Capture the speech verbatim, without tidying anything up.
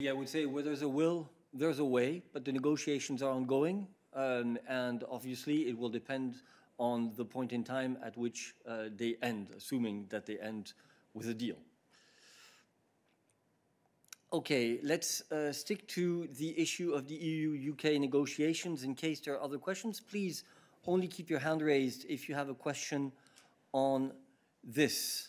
Yeah, I would say where there's a will, there's a way, but the negotiations are ongoing, um, and obviously it will depend on the point in time at which uh, they end, assuming that they end with a deal. Okay, let's uh, stick to the issue of the E U U K negotiations. In case there are other questions, please only keep your hand raised if you have a question on this.